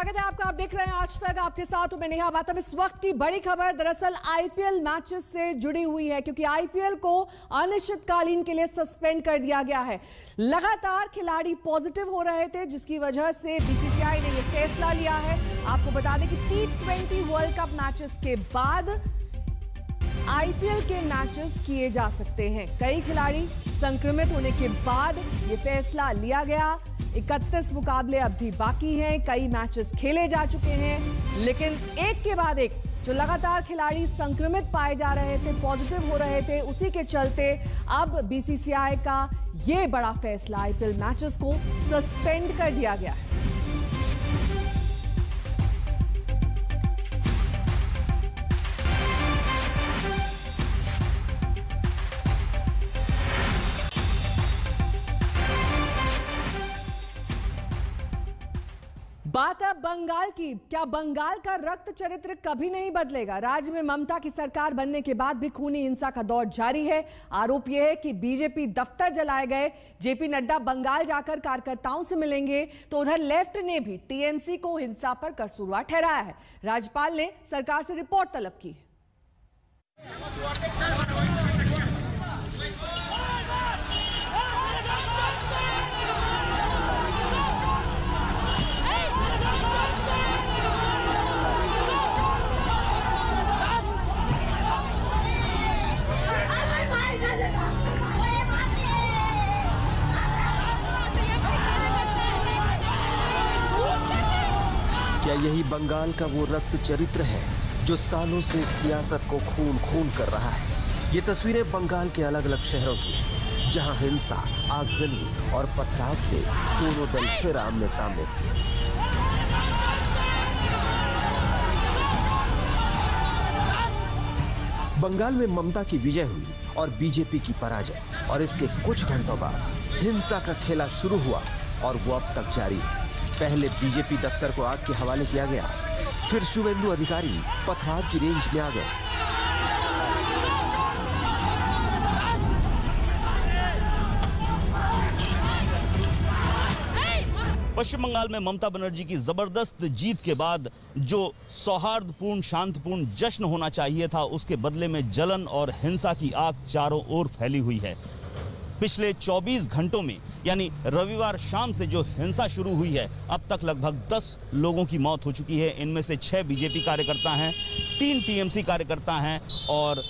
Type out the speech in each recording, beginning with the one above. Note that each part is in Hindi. स्वागत है आपका। आप देख रहे हैं आज तक, आपके साथ मैं नेहा बात। इस वक्त की बड़ी खबर दरअसल आईपीएल मैचेस से जुड़ी हुई है, क्योंकि आईपीएल को अनिश्चितकालीन के लिए सस्पेंड कर दिया गया है। लगातार खिलाड़ी पॉजिटिव हो रहे थे, जिसकी वजह से बीसीसीआई ने यह फैसला लिया है। आपको बता दें कि T20 वर्ल्ड कप मैचेस के बाद आईपीएल के मैचेस किए जा सकते हैं। कई खिलाड़ी संक्रमित होने के बाद ये फैसला लिया गया। 31 मुकाबले अब भी बाकी हैं, कई मैचेस खेले जा चुके हैं, लेकिन एक के बाद एक जो लगातार खिलाड़ी संक्रमित पाए जा रहे थे, पॉजिटिव हो रहे थे, उसी के चलते अब बीसीसीआई का ये बड़ा फैसला, आईपीएल मैचेस को सस्पेंड कर दिया गया है। बात अब बंगाल की। क्या बंगाल का रक्त चरित्र कभी नहीं बदलेगा? राज्य में ममता की सरकार बनने के बाद भी खूनी हिंसा का दौर जारी है। आरोप यह है कि बीजेपी दफ्तर जलाए गए। जेपी नड्डा बंगाल जाकर कार्यकर्ताओं से मिलेंगे, तो उधर लेफ्ट ने भी टीएमसी को हिंसा पर कसूरवार ठहराया है। राज्यपाल ने सरकार से रिपोर्ट तलब की। क्या यही बंगाल का वो रक्त चरित्र है जो सालों से सियासत को खून खून कर रहा है? ये तस्वीरें बंगाल के अलग अलग शहरों की हैं, जहां हिंसा, आगजनी और पथराव से दोनों दल फिर आमने सामने। बंगाल में ममता की विजय हुई और बीजेपी की पराजय, और इसके कुछ घंटों बाद हिंसा का खेला शुरू हुआ और वो अब तक जारी है। पहले बीजेपी दफ्तर को आग के हवाले किया गया, फिर शुभेंदु अधिकारी पथराव की रेंज में आ गए। पश्चिम बंगाल में ममता बनर्जी की जबरदस्त जीत के बाद जो सौहार्दपूर्ण, शांतिपूर्ण जश्न होना चाहिए था, उसके बदले में जलन और हिंसा की आग चारों ओर फैली हुई है। पिछले 24 घंटों में, यानी रविवार शाम से जो हिंसा शुरू हुई है, अब तक लगभग 10 लोगों की मौत हो चुकी है। इनमें से 6 बीजेपी कार्यकर्ता हैं, 3 टीएमसी कार्यकर्ता हैं और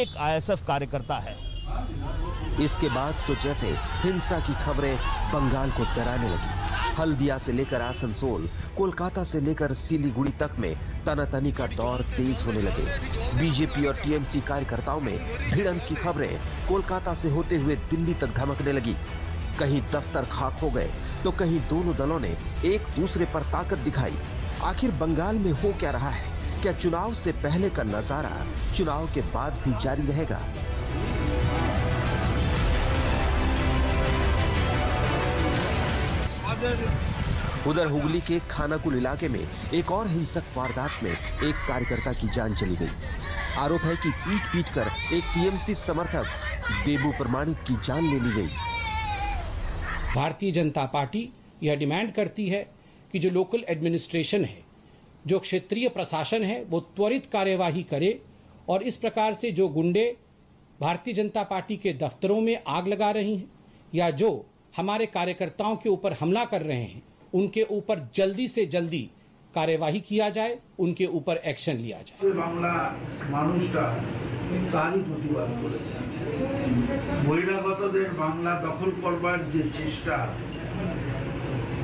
1 आईएसएफ कार्यकर्ता है। इसके बाद तो जैसे हिंसा की खबरें बंगाल को डराने लगी। हल्दिया से लेकर आसनसोल, कोलकाता से लेकर सिलीगुड़ी तक में तनातनी का दौर तेज होने लगे। बीजेपी और टीएमसी कार्यकर्ताओं में भिड़ंत की खबरें कोलकाता से होते हुए दिल्ली तक धमकने लगी। कहीं दफ्तर खाक हो गए तो कहीं दोनों दलों ने एक दूसरे पर ताकत दिखाई। आखिर बंगाल में हो क्या रहा है? क्या चुनाव से पहले का नजारा चुनाव के बाद भी जारी रहेगा? उधर हुगली के खानाकुल इलाके में एक और हिंसक वारदात में एक कार्यकर्ता की जान चली गई। आरोप है कि पीट पीट कर एक टीएमसी समर्थक देबू परमाणित की जान ले ली गई। भारतीय जनता पार्टी यह डिमांड करती है कि जो लोकल एडमिनिस्ट्रेशन है, जो क्षेत्रीय प्रशासन है, वो त्वरित कार्यवाही करे और इस प्रकार से जो गुंडे भारतीय जनता पार्टी के दफ्तरों में आग लगा रही हैं या जो हमारे कार्यकर्ताओं के ऊपर हमला कर रहे हैं, उनके ऊपर जल्दी से जल्दी कार्यवाही किया जाए, उनके ऊपर एक्शन लिया जाए। बांग्ला दखल करवार चेष्टा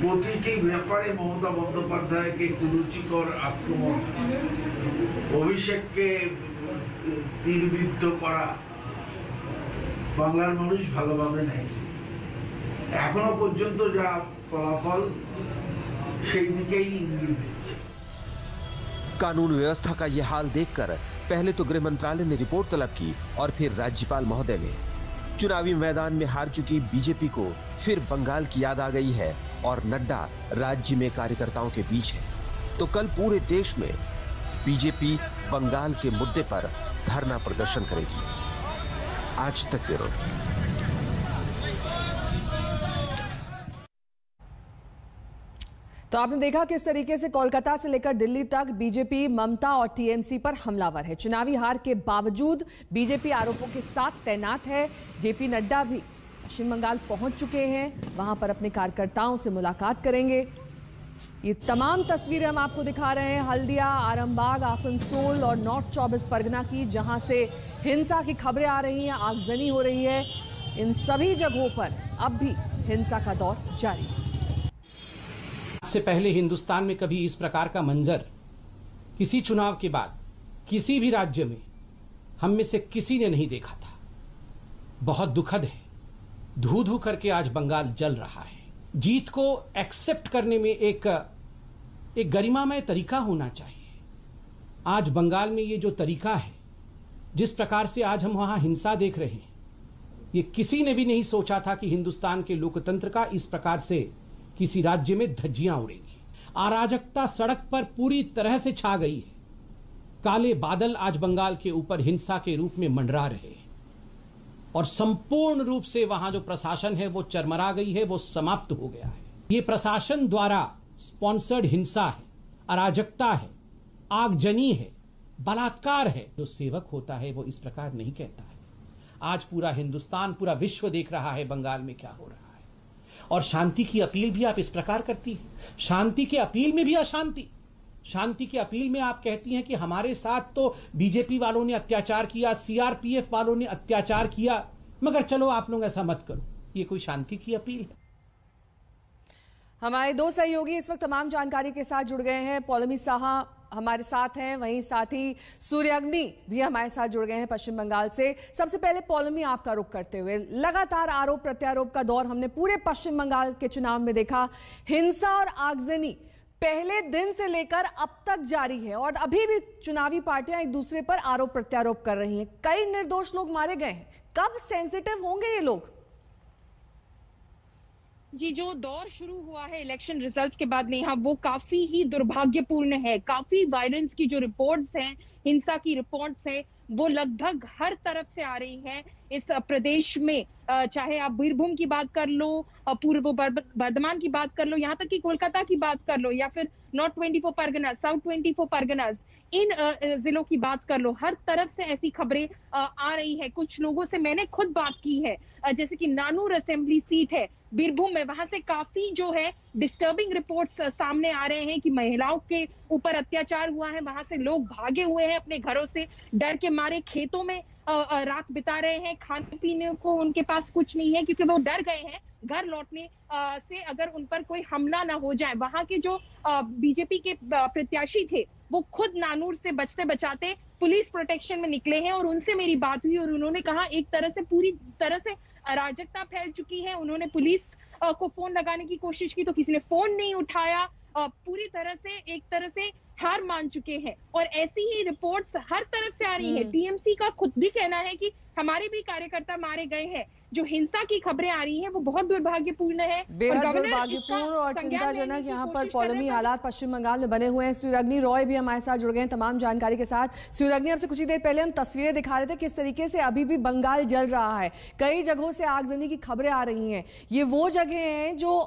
প্রতিটি ব্যাপারে মমতা বন্দ্যোপাধ্যায়কে কুরুচিকর আক্রমণ, অভিষেককে তীরবিদ্ধ করা বাংলার মানুষ ভালোভাবে নেয়। এখনো পর্যন্ত যা ফলাফল সেই দিকেই ইঙ্গিত দিচ্ছে। कानून व्यवस्था का यह हाल देखकर पहले तो गृह मंत्रालय ने रिपोर्ट तलब की और फिर राज्यपाल महोदय ने। चुनावी मैदान में हार चुकी बीजेपी को फिर बंगाल की याद आ गई है और नड्डा राज्य में कार्यकर्ताओं के बीच है, तो कल पूरे देश में बीजेपी बंगाल के मुद्दे पर धरना प्रदर्शन करेगी। आज तक ब्यूरो। तो आपने देखा किस तरीके से कोलकाता से लेकर दिल्ली तक बीजेपी ममता और टीएमसी पर हमलावर है। चुनावी हार के बावजूद बीजेपी आरोपों के साथ तैनात है। जेपी नड्डा भी पश्चिम बंगाल पहुंच चुके हैं, वहां पर अपने कार्यकर्ताओं से मुलाकात करेंगे। ये तमाम तस्वीरें हम आपको दिखा रहे हैं हल्दिया, आरामबाग, आसनसोल और नॉर्थ 24 परगना की, जहां से हिंसा की खबरें आ रही हैं, आगजनी हो रही है। इन सभी जगहों पर अब भी हिंसा का दौर जारी है। इससे पहले हिंदुस्तान में कभी इस प्रकार का मंजर किसी चुनाव के बाद किसी भी राज्य में हम में से किसी ने नहीं देखा था। बहुत दुखद है। धू धू करके आज बंगाल जल रहा है। जीत को एक्सेप्ट करने में एक गरिमामय तरीका होना चाहिए। आज बंगाल में ये जो तरीका है, जिस प्रकार से आज हम वहां हिंसा देख रहे हैं, ये किसी ने भी नहीं सोचा था कि हिंदुस्तान के लोकतंत्र का इस प्रकार से किसी राज्य में धज्जियां उड़ेंगी। अराजकता सड़क पर पूरी तरह से छा गई है। काले बादल आज बंगाल के ऊपर हिंसा के रूप में मंडरा रहे हैं और संपूर्ण रूप से वहां जो प्रशासन है वो चरमरा गई है, वो समाप्त हो गया है। ये प्रशासन द्वारा स्पॉन्सर्ड हिंसा है, अराजकता है, आगजनी है, बलात्कार है। जो सेवक होता है वो इस प्रकार नहीं कहता है। आज पूरा हिंदुस्तान, पूरा विश्व देख रहा है बंगाल में क्या हो रहा है। और शांति की अपील भी आप इस प्रकार करती है। शांति की अपील में भी अशांति। शांति की अपील में आप कहती हैं कि हमारे साथ तो बीजेपी वालों ने अत्याचार किया, सीआरपीएफ वालों ने अत्याचार किया, मगर चलो आप लोग ऐसा मत करो। ये कोई शांति की अपील है? हमारे दो सहयोगी इस वक्त तमाम जानकारी के साथ जुड़ गए हैं। पौलोमी साहा हमारे साथ हैं, वहीं साथ ही सूर्यअग्नि भी हमारे साथ जुड़ गए हैं पश्चिम बंगाल से। सबसे पहले पौलोमी, आपका रुख करते हुए, लगातार आरोप प्रत्यारोप का दौर हमने पूरे पश्चिम बंगाल के चुनाव में देखा। हिंसा और आगजनी पहले दिन से लेकर अब तक जारी है और अभी भी चुनावी पार्टियां एक दूसरे पर आरोप प्रत्यारोप कर रही हैं। कई निर्दोष लोग मारे गए हैं। कब सेंसिटिव होंगे ये लोग? जी, जो दौर शुरू हुआ है इलेक्शन रिजल्ट्स के बाद नेहा, वो काफी ही दुर्भाग्यपूर्ण है। काफी वायलेंस की जो रिपोर्ट्स हैं, हिंसा की रिपोर्ट्स हैं, वो लगभग हर तरफ से आ रही हैं इस प्रदेश में। चाहे आप भीरभूम की बात कर लो, पूर्व वर्धमान की बात कर लो, यहाँ तक कि कोलकाता की बात कर लो, या फिर नॉर्थ 24 परगना, साउथ 24 परगना, इन जिलों की बात कर लो, हर तरफ से ऐसी खबरें आ रही है। कुछ लोगों से मैंने खुद बात की है, जैसे कि नानूर असेंबली सीट है बीरभूम में, वहां से काफी जो है डिस्टर्बिंग रिपोर्ट्स सामने आ रहे हैं कि महिलाओं के ऊपर अत्याचार हुआ है। वहां से लोग भागे हुए हैं अपने घरों से, डर के मारे खेतों में रात बिता रहे हैं। खाने पीने को उनके पास कुछ नहीं है क्योंकि वो डर गए हैं घर लौटने से, अगर उन पर कोई हमला ना हो जाए। वहां के जो बीजेपी के प्रत्याशी थे, वो खुद नानूर से बचते बचाते पुलिस प्रोटेक्शन में निकले हैं और उनसे मेरी बात हुई और उन्होंने कहा एक तरह से पूरी तरह से अराजकता फैल चुकी है। उन्होंने पुलिस को फोन लगाने की कोशिश की तो किसी ने फोन नहीं उठाया। पूरी तरह से एक तरह से हार मान चुके हैं और ऐसी ही रिपोर्ट्स हर तरफ से आ रही है। टीएमसी का खुद भी कहना है कि हमारे भी कार्यकर्ता मारे गए हैं। जो हिंसा की खबरें आ रही हैं वो बहुत दुर्भाग्यपूर्ण है, बेहद दुर्भाग्यपूर्ण और चिंताजनक। यहाँ पर पौलोमी हालात पश्चिम बंगाल में बने हुए हैं। सूर्यअग्नि रॉय भी हमारे साथ जुड़ गए हैं तमाम जानकारी के साथ। सूर्यअग्नि, आपसे कुछ ही देर पहले हम तस्वीरें दिखा रहे थे किस तरीके से अभी भी बंगाल जल रहा है। कई जगहों से आगजनी की खबरें आ रही हैं। ये वो जगह हैं जो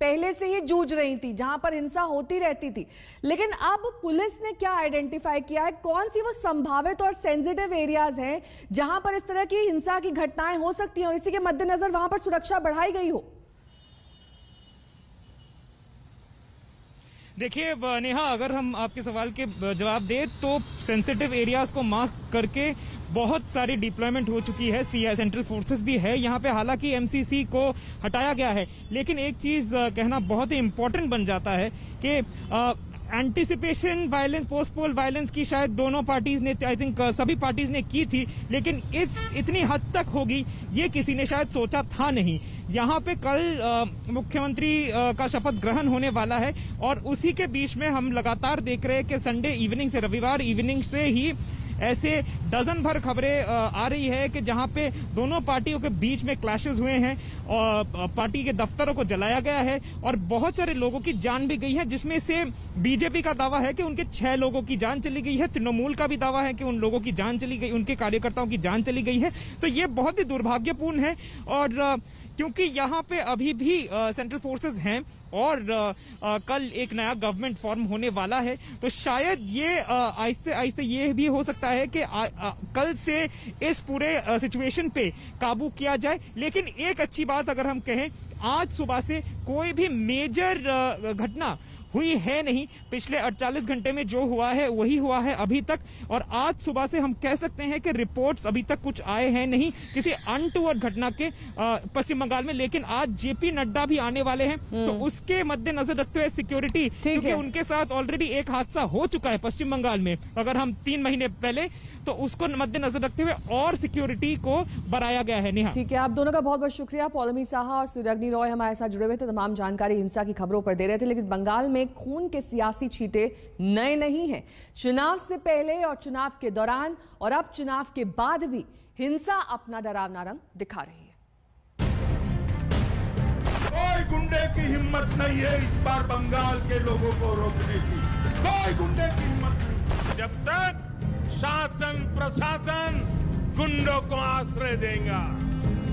पहले से ही जूझ रही थी, जहां पर हिंसा होती रहती थी, लेकिन अब पुलिस ने क्या आइडेंटिफाई किया है? कौन सी वो संभावित और सेंसिटिव एरियाज हैं जहां पर इस तरह की हिंसा की घटनाएं हो सकती हैं और इसी के मद्देनजर वहां पर सुरक्षा बढ़ाई गई हो? देखिए नेहा, अगर हम आपके सवाल के जवाब दें तो सेंसिटिव एरियाज को मार्क करके बहुत सारी डिप्लॉयमेंट हो चुकी है। सीआई सेंट्रल फोर्सेस भी है यहाँ पे। हालांकि एमसीसी को हटाया गया है, लेकिन एक चीज कहना बहुत ही इम्पोर्टेंट बन जाता है कि एंटिसिपेशन वायलेंस, पोस्टपोल वायलेंस की शायद दोनों पार्टीज ने, आई थिंक सभी पार्टीज ने की थी, लेकिन इतनी हद तक होगी ये किसी ने शायद सोचा था नहीं। यहाँ पे कल मुख्यमंत्री का शपथ ग्रहण होने वाला है और उसी के बीच में हम लगातार देख रहे हैं कि संडे इवनिंग से, रविवार इवनिंग से ही ऐसे डजन भर खबरें आ रही है कि जहां पे दोनों पार्टियों के बीच में क्लैशेस हुए हैं और पार्टी के दफ्तरों को जलाया गया है और बहुत सारे लोगों की जान भी गई है, जिसमें से बीजेपी का दावा है कि उनके 6 लोगों की जान चली गई है। तृणमूल का भी दावा है कि उन लोगों की जान चली गई, उनके कार्यकर्ताओं की जान चली गई है। तो ये बहुत ही दुर्भाग्यपूर्ण है और क्योंकि यहाँ पे अभी भी सेंट्रल फोर्सेस हैं और कल एक नया गवर्नमेंट फॉर्म होने वाला है, तो शायद ये आहिस्ते आहिस्ते ये भी हो सकता है कि कल से इस पूरे सिचुएशन पे काबू किया जाए। लेकिन एक अच्छी बात अगर हम कहें, आज सुबह से कोई भी मेजर घटना हुई है नहीं। पिछले 48 घंटे में जो हुआ है वही हुआ है अभी तक, और आज सुबह से हम कह सकते हैं कि रिपोर्ट्स अभी तक कुछ आए हैं नहीं किसी अनटूवर्ड घटना के पश्चिम बंगाल में। लेकिन आज जेपी नड्डा भी आने वाले हैं, तो उसके मद्देनजर रखते हुए सिक्योरिटी, क्योंकि उनके साथ ऑलरेडी एक हादसा हो चुका है पश्चिम बंगाल में अगर हम 3 महीने पहले, तो उसको मद्देनजर रखते हुए और सिक्योरिटी को बढ़ाया गया है। नेहा, ठीक है, आप दोनों का बहुत बहुत शुक्रिया। पौलोमी साहा और सुरगनी रॉय हमारे साथ जुड़े हुए थे, तमाम जानकारी हिंसा की खबरों पर दे रहे थे। लेकिन बंगाल में खून के सियासी छींटे नए नहीं हैं। चुनाव से पहले और चुनाव के दौरान और अब चुनाव के बाद भी हिंसा अपना डरावना रंग दिखा रही है। कोई गुंडे की हिम्मत नहीं है इस बार बंगाल के लोगों को रोकने की, कोई गुंडे की हिम्मत नहीं। जब तक शासन प्रशासन गुंडों को आश्रय देगा,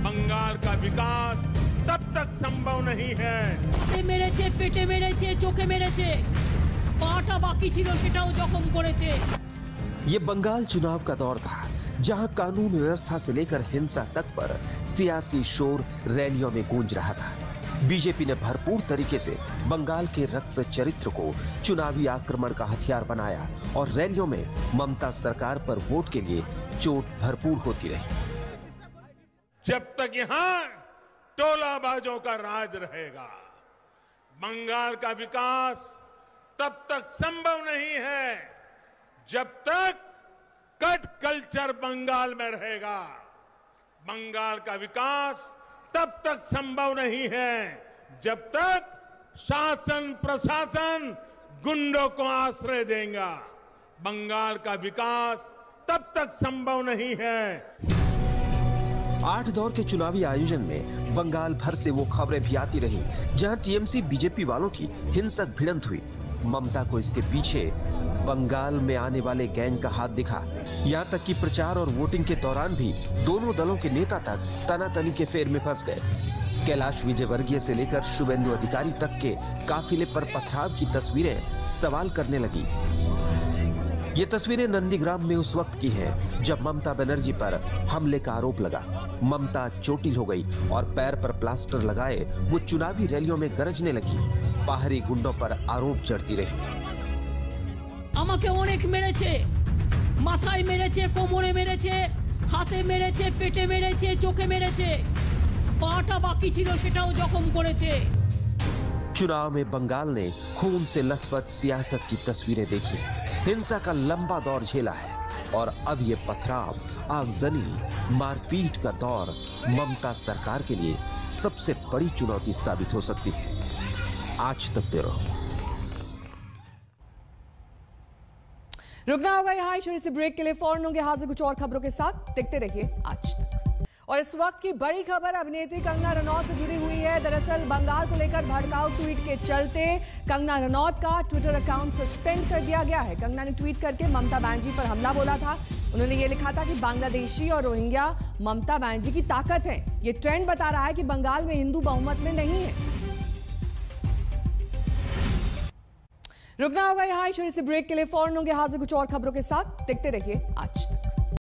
बंगाल का विकास तब तक संभव नहीं है। पेटे मेरे चोखे मेरे पाटा बाकी जखम। ये बंगाल चुनाव का दौर था, जहां कानून व्यवस्था से लेकर हिंसा तक पर सियासी शोर रैलियों में गूंज रहा था। बीजेपी ने भरपूर तरीके से बंगाल के रक्त चरित्र को चुनावी आक्रमण का हथियार बनाया और रैलियों में ममता सरकार पर वोट के लिए चोट भरपूर होती रही। जब तक यहाँ टोलाबाजों का राज रहेगा, बंगाल का विकास तब तक संभव नहीं है जब तक कट कल्चर बंगाल में रहेगा। बंगाल का विकास तब तक संभव नहीं है जब तक शासन प्रशासन गुंडों को आश्रय देगा। बंगाल का विकास तब तक संभव नहीं है। 8 दौर के चुनावी आयोजन में बंगाल भर से वो खबरें भी आती रही जहां टीएमसी बीजेपी वालों की हिंसक भिड़ंत हुई। ममता को इसके पीछे बंगाल में आने वाले गैंग का हाथ दिखा। यहां तक कि प्रचार और वोटिंग के दौरान भी दोनों दलों के नेता तक तनातनी के फेर में फंस गए। कैलाश विजयवर्गीय से लेकर शुभेंदु अधिकारी तक के काफिले पर पथराव की तस्वीरें सवाल करने लगी। ये तस्वीरें नंदीग्राम में उस वक्त की हैं जब ममता बनर्जी पर हमले का आरोप लगा। ममता चोटिल हो गई और पैर पर प्लास्टर लगाए वो चुनावी रैलियों में गरजने लगी। बाहरी गुंडों पर आरोप चढ़ती रही। चुनाव में बंगाल ने खून से लथपथ सियासत की तस्वीरें देखी, हिंसा का लंबा दौर झेला है और अब ये पथराव, आगजनी, मारपीट का दौर ममता सरकार के लिए सबसे बड़ी चुनौती साबित हो सकती है। आज तक ब्यूरो। रुकना होगा यहाँ इस छोटे से ब्रेक के लिए, फौरन होंगे हाजिर कुछ और खबरों के साथ। देखते रहिए आज तक। और इस वक्त की बड़ी खबर अभिनेत्री कंगना रनौत से जुड़ी हुई है। दरअसल बंगाल को लेकर भड़काऊ ट्वीट के चलते कंगना रनौत का ट्विटर अकाउंट सस्पेंड कर दिया गया है। कंगना ने ट्वीट करके ममता बनर्जी पर हमला बोला था। उन्होंने ये लिखा था कि बांग्लादेशी और रोहिंग्या ममता बनर्जी की ताकत है। ये ट्रेंड बता रहा है कि बंगाल में हिंदू बहुमत में नहीं है। रुकना होगा यहाँ इस छोटे से ब्रेक के लिए, फौरन होंगे हाजिर कुछ और खबरों के साथ। देखते रहिए आज।